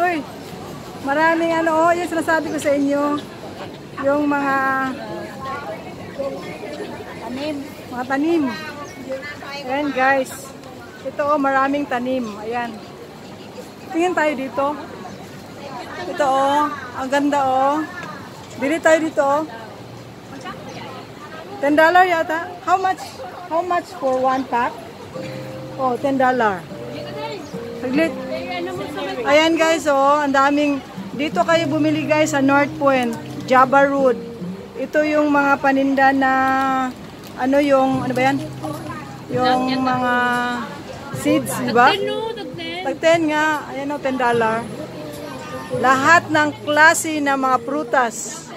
Uy, maraming ano, yung sinasabi ko sa inyo, yung mga tanim, ayan guys, ito oh, maraming tanim, ayan, tingin tayo dito, ito oh, ang ganda oh, bili tayo dito oh, $10 yata, how much for one pack? Oh, $10, saglit. Ayan guys, oh, ang daming dito kayo bumili guys sa Northpoint, Java Road. Ito yung mga paninda na ano yung, ano ba yan? Yung mga seeds, di ba? Tag-10 nga, ayan o, $10. Lahat ng klase na mga prutas.